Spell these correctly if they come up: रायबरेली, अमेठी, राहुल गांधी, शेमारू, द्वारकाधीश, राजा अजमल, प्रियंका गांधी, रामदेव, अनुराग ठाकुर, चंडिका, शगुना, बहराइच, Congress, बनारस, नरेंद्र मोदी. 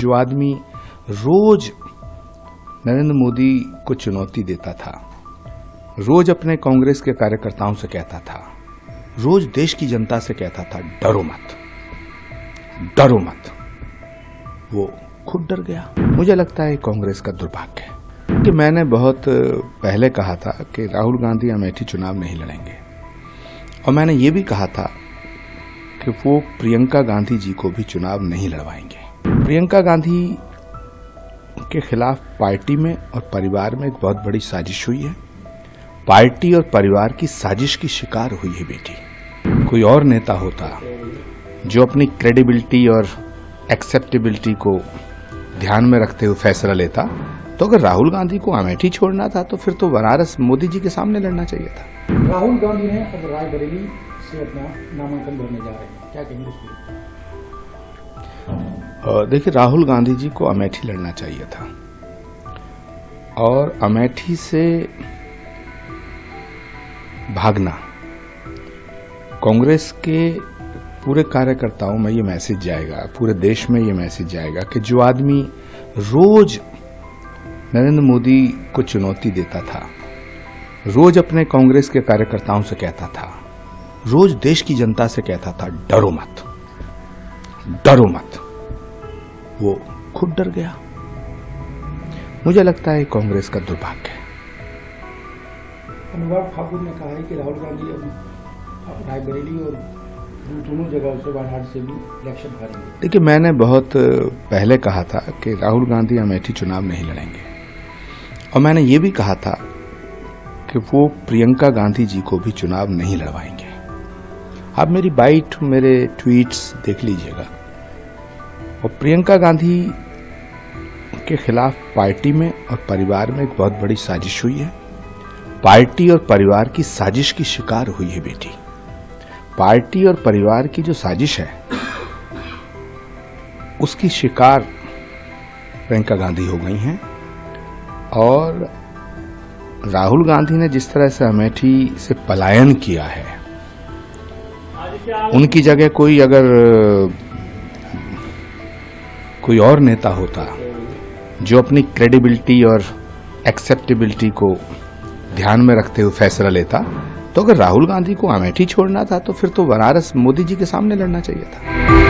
जो आदमी रोज नरेंद्र मोदी को चुनौती देता था, रोज अपने कांग्रेस के कार्यकर्ताओं से कहता था, रोज देश की जनता से कहता था, डरो मत, डरो मत, वो खुद डर गया। मुझे लगता है कांग्रेस का दुर्भाग्य है कि मैंने बहुत पहले कहा था कि राहुल गांधी अमेठी चुनाव नहीं लड़ेंगे, और मैंने ये भी कहा था कि वो प्रियंका गांधी जी को भी चुनाव नहीं लड़वाएंगे। प्रियंका गांधी के खिलाफ पार्टी में और परिवार में एक बहुत बड़ी साजिश हुई है। पार्टी और परिवार की साजिश की शिकार हुई है बेटी। कोई और नेता होता जो अपनी क्रेडिबिलिटी और एक्सेप्टेबिलिटी को ध्यान में रखते हुए फैसला लेता, तो अगर राहुल गांधी को अमेठी छोड़ना था तो फिर तो बनारस मोदी जी के सामने लड़ना चाहिए था। राहुल गांधी ने अब रायबरेली से अपना नामांकन भरने जा रहे हैं, क्या कहेंगे? देखिए, राहुल गांधी जी को अमेठी लड़ना चाहिए था, और अमेठी से भागना कांग्रेस के पूरे कार्यकर्ताओं में ये मैसेज जाएगा, पूरे देश में ये मैसेज जाएगा कि जो आदमी रोज नरेंद्र मोदी को चुनौती देता था, रोज अपने कांग्रेस के कार्यकर्ताओं से कहता था, रोज देश की जनता से कहता था, डरो मत, डरो मत, वो खुद डर गया। मुझे लगता है कांग्रेस का दुर्भाग्य है। अनुराग ठाकुर ने कहा है कि राहुल गांधी अब रायबरेली और दोनों जगहों से बहराइच से भी इलेक्शन हारेंगे। देखिए, मैंने बहुत पहले कहा था कि राहुल गांधी अमेठी चुनाव नहीं लड़ेंगे, और मैंने ये भी कहा था कि वो प्रियंका गांधी जी को भी चुनाव नहीं लड़वाएंगे। आप मेरी बाइट, मेरे ट्वीट्स देख लीजिएगा, और प्रियंका गांधी के खिलाफ पार्टी में और परिवार में एक बहुत बड़ी साजिश हुई है। पार्टी और परिवार की साजिश की शिकार हुई है बेटी। पार्टी और परिवार की जो साजिश है उसकी शिकार प्रियंका गांधी हो गई हैं, और राहुल गांधी ने जिस तरह से अमेठी से पलायन किया है, उनकी जगह कोई अगर कोई और नेता होता जो अपनी क्रेडिबिलिटी और एक्सेप्टेबिलिटी को ध्यान में रखते हुए फैसला लेता, तो अगर राहुल गांधी को अमेठी छोड़ना था तो फिर तो बनारस मोदी जी के सामने लड़ना चाहिए था।